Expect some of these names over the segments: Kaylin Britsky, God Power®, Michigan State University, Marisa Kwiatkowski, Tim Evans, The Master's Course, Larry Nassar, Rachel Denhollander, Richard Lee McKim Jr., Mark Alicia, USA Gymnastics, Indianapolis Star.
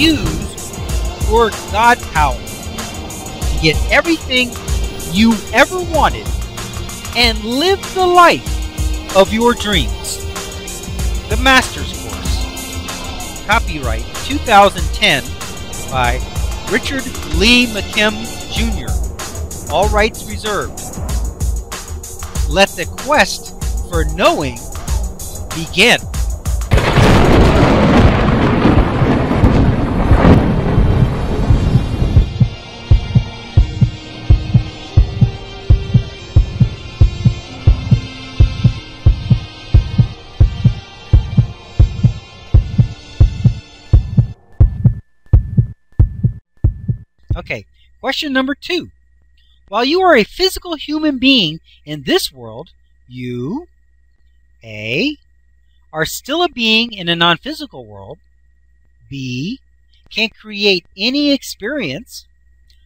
use the word God Power to get everything you ever wanted and live the life of your dreams. The Master's Course. Copyright 2010 by Richard Lee McKim Jr. All rights reserved. Let the quest for knowing begin. Okay, question number 2. While you are a physical human being in this world, you A. are still a being in a non-physical world, B. can create any experience,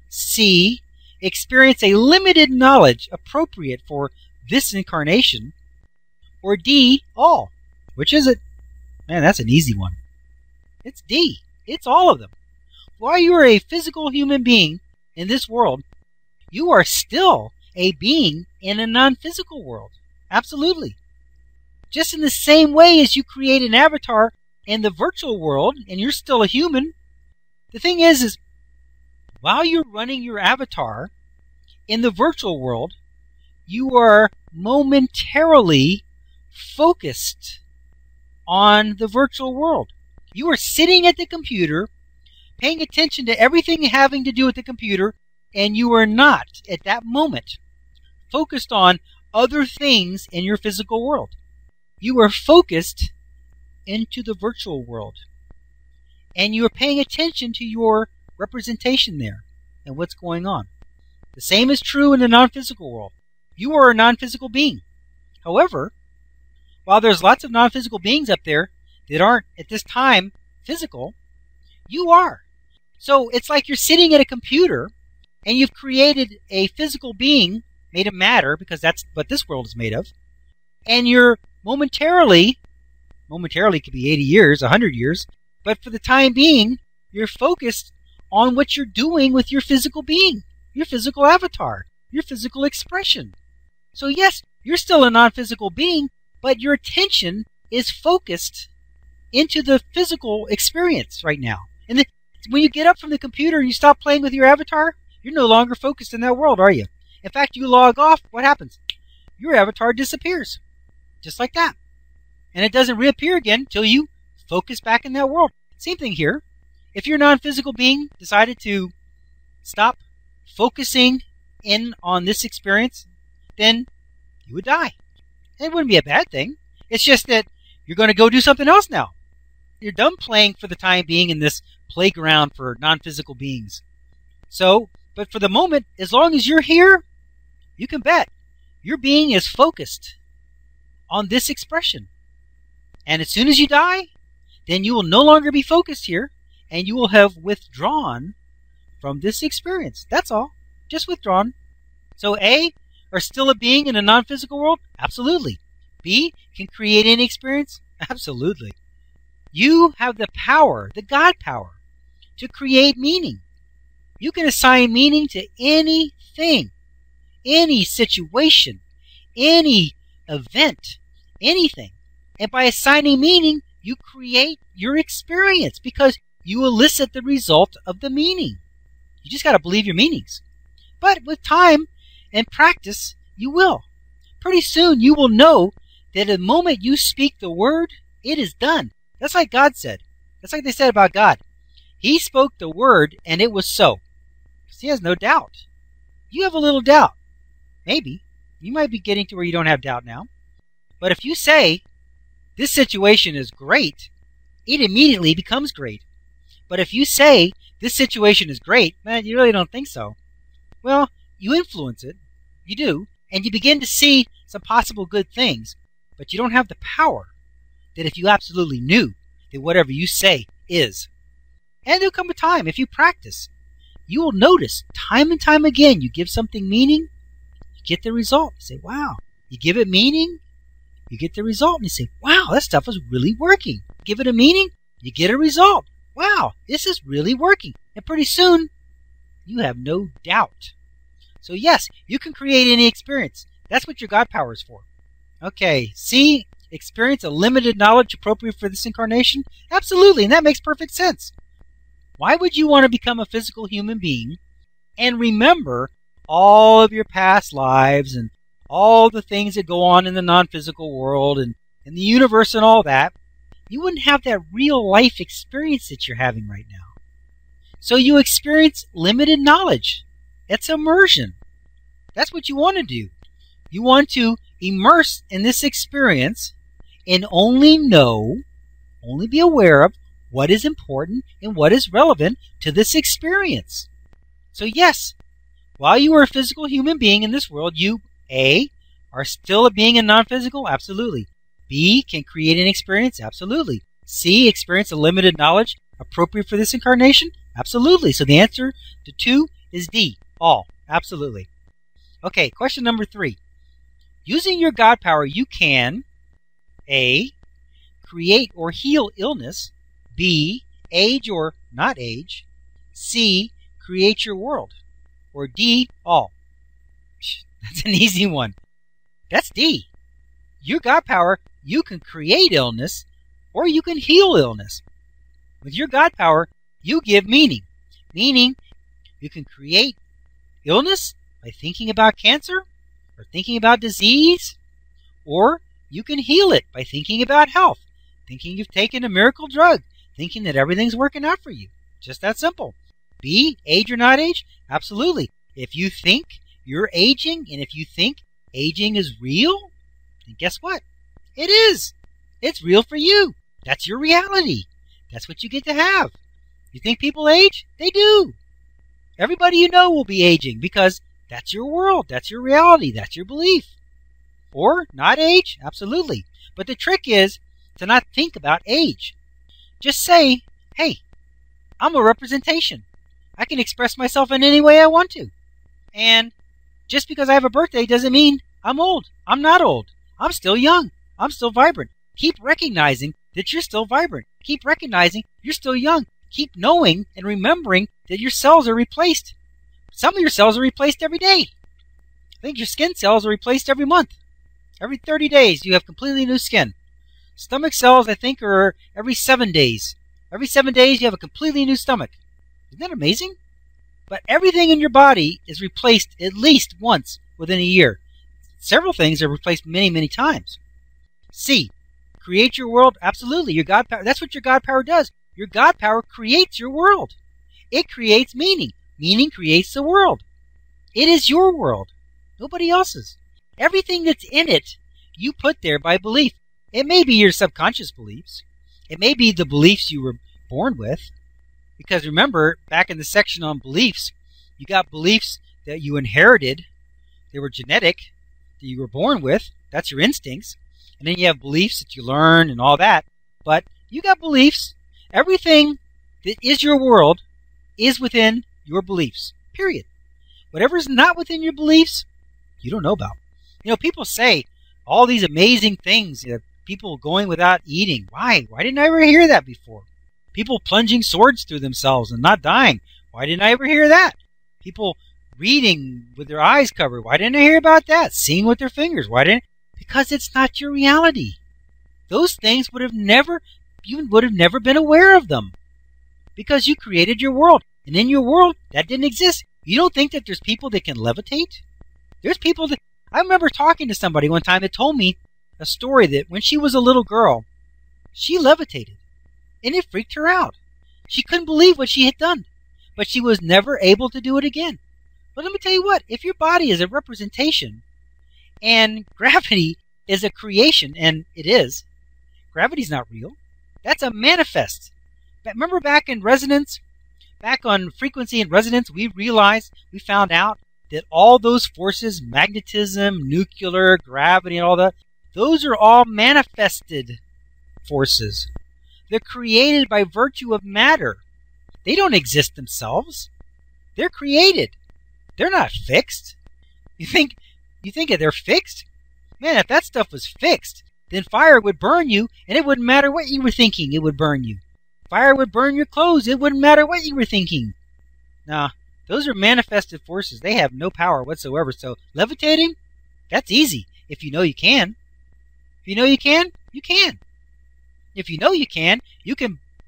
C. experience a limited knowledge appropriate for this incarnation, or D. all. Which is it? Man, that's an easy one. It's D. It's all of them. While you are a physical human being in this world, you are still a being in a non-physical world. Absolutely. Just in the same way as you create an avatar in the virtual world and you're still a human, the thing is while you're running your avatar in the virtual world, you are momentarily focused on the virtual world. You are sitting at the computer, paying attention to everything having to do with the computer, and you are not, at that moment, focused on other things in your physical world. You are focused into the virtual world. And you are paying attention to your representation there and what's going on. The same is true in the non-physical world. You are a non-physical being. However, while there's lots of non-physical beings up there that aren't, at this time, physical, you are. So it's like you're sitting at a computer, and you've created a physical being made of matter, because that's what this world is made of, and you're momentarily could be 80 years, 100 years, but for the time being, you're focused on what you're doing with your physical being, your physical avatar, your physical expression. So yes, you're still a non-physical being, but your attention is focused into the physical experience right now. And when you get up from the computer and you stop playing with your avatar, you're no longer focused in that world, are you? In fact, you log off, what happens? Your avatar disappears. Just like that. And it doesn't reappear again until you focus back in that world. Same thing here. If your non-physical being decided to stop focusing in on this experience, then you would die. It wouldn't be a bad thing. It's just that you're going to go do something else now. You're done playing for the time being in this playground for non-physical beings. So, but for the moment, as long as you're here, you can bet your being is focused on this expression. And as soon as you die, then you will no longer be focused here, and you will have withdrawn from this experience. That's all. Just withdrawn. So A, are still a being in a non-physical world? Absolutely. B, can create any experience? Absolutely. You have the power, the God power, to create meaning. You can assign meaning to anything, any situation, any event, anything. And by assigning meaning, you create your experience because you elicit the result of the meaning. You just got to believe your meanings. But with time and practice, you will. Pretty soon you will know that the moment you speak the word, it is done. That's like God said. That's like they said about God. He spoke the word and it was so. He has no doubt. You have a little doubt. Maybe. You might be getting to where you don't have doubt now. But if you say, this situation is great, it immediately becomes great. But if you say, this situation is great, man, you really don't think so. Well, you influence it. You do. And you begin to see some possible good things. But you don't have the power that if you absolutely knew that whatever you say is. And there'll come a time, if you practice, you will notice time and time again, you give something meaning, you get the result. You say, wow. You give it meaning, you get the result. And you say, wow, that stuff is really working. Give it a meaning, you get a result. wow, this is really working. And pretty soon, you have no doubt. So yes, you can create any experience. That's what your God power is for. Okay, see, experience a limited knowledge appropriate for this incarnation? Absolutely, and that makes perfect sense. Why would you want to become a physical human being and remember all of your past lives and all the things that go on in the non-physical world and in the universe and all that? You wouldn't have that real life experience that you're having right now. So you experience limited knowledge. That's immersion. That's what you want to do. You want to immerse in this experience and only be aware of what is important and what is relevant to this experience. So yes, while you are a physical human being in this world, you A, are still a being in non-physical? Absolutely. B, can create an experience? Absolutely. C, experience a limited knowledge appropriate for this incarnation? Absolutely. So the answer to 2 is D, all. Absolutely. Okay, question number 3. Using your God power, you can A, create or heal illness, B, age or not age, C, create your world, or D, all. That's an easy one. That's D. Your God power, you can create illness or you can heal illness. With your God power, you give meaning. Meaning, you can create illness by thinking about cancer or thinking about disease, or you can heal it by thinking about health, thinking you've taken a miracle drug, thinking that everything's working out for you. Just that simple. B, age or not age? Absolutely. If you think you're aging, and if you think aging is real, then guess what? It is. It's real for you. That's your reality. That's what you get to have. You think people age? They do. Everybody you know will be aging because that's your world. That's your reality. That's your belief. Or not age? Absolutely. But the trick is to not think about age. Just say, hey, I'm a representation. I can express myself in any way I want to. And just because I have a birthday doesn't mean I'm old. I'm not old. I'm still young. I'm still vibrant. Keep recognizing that you're still vibrant. Keep recognizing you're still young. Keep knowing and remembering that your cells are replaced. Some of your cells are replaced every day. I think your skin cells are replaced every month. Every 30 days, you have completely new skin. Stomach cells, I think, are every 7 days. Every 7 days, you have a completely new stomach. Isn't that amazing? But everything in your body is replaced at least once within a year. Several things are replaced many, many times. C, create your world. Absolutely. Your God power. That's what your God power does. Your God power creates your world. It creates meaning. Meaning creates the world. It is your world. Nobody else's. Everything that's in it, you put there by belief. It may be your subconscious beliefs. It may be the beliefs you were born with. Because remember, back in the section on beliefs, you got beliefs that you inherited, they were genetic, that you were born with, that's your instincts, and then you have beliefs that you learn and all that, but you got beliefs. Everything that is your world is within your beliefs, period. Whatever is not within your beliefs, you don't know about. You know, people say all these amazing things, you know, people going without eating. Why? Why didn't I ever hear that before? People plunging swords through themselves and not dying. Why didn't I ever hear that? People reading with their eyes covered. Why didn't I hear about that? Seeing with their fingers. Why didn't? Because it's not your reality. Those things would have never, you would have never been aware of them. Because you created your world. And in your world, that didn't exist. You don't think that there's people that can levitate? There's people that, I remember talking to somebody one time that told me a story that when she was a little girl, she levitated. And it freaked her out. She couldn't believe what she had done. But she was never able to do it again. But let me tell you what. If your body is a representation, and gravity is a creation, and it is. Gravity's not real. That's a manifest. But remember back in resonance, back on frequency and resonance, we realized, we found out that all those forces, magnetism, nuclear, gravity, and all that, those are all manifested forces. They're created by virtue of matter. They don't exist themselves. They're created. They're not fixed. You think that they're fixed? Man, if that stuff was fixed, then fire would burn you, and it wouldn't matter what you were thinking, it would burn you. Fire would burn your clothes. It wouldn't matter what you were thinking. Nah, those are manifested forces. They have no power whatsoever. So levitating, that's easy. If you know you can. If you know you can, you can. If you know you can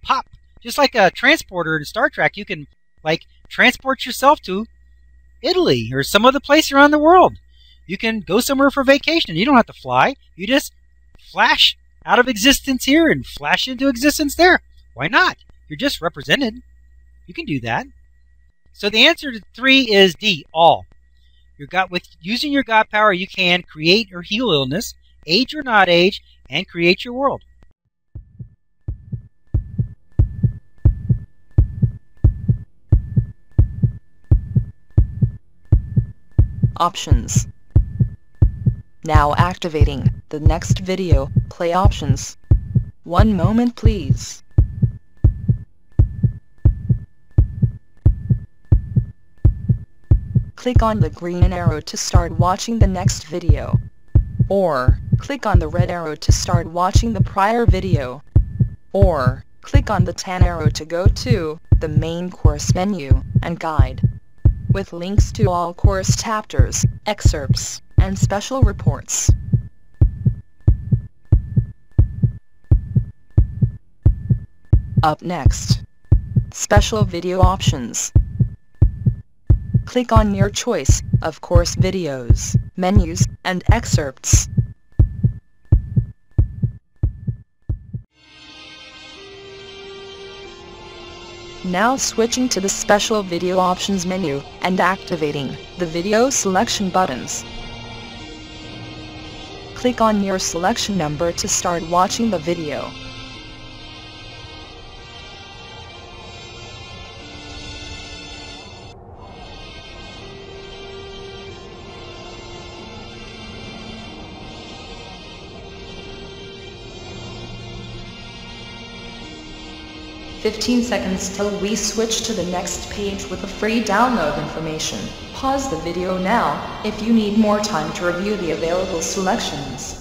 pop. Just like a transporter in Star Trek, you can, like, transport yourself to Italy or some other place around the world. You can go somewhere for vacation. You don't have to fly. You just flash out of existence here and flash into existence there. Why not? You're just represented. You can do that. So the answer to 3 is D, all. Using your God power, you can create or heal illness, age or not age, and create your world. Options. Now activating the next video, play options. One moment please. Click on the green arrow to start watching the next video, or click on the red arrow to start watching the prior video, or click on the tan arrow to go to the main course menu and guide, with links to all course chapters, excerpts, and special reports. Up next, special video options. Click on your choice of course videos, menus, and excerpts. Now switching to the special video options menu and activating the video selection buttons. Click on your selection number to start watching the video. "15 seconds till we switch to the next page with the free download information. Pause the video now if you need more time to review the available selections."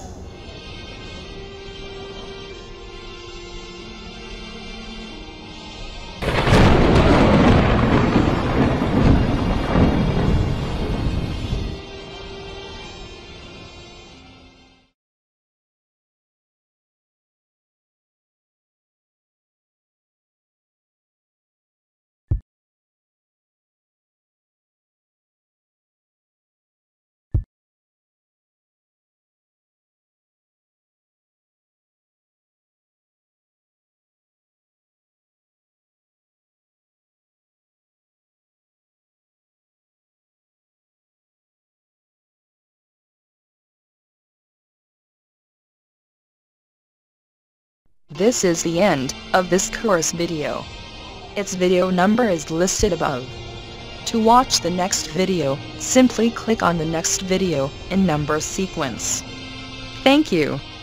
This is the end of this course video. Its video number is listed above. To watch the next video, simply click on the next video in number sequence. Thank you.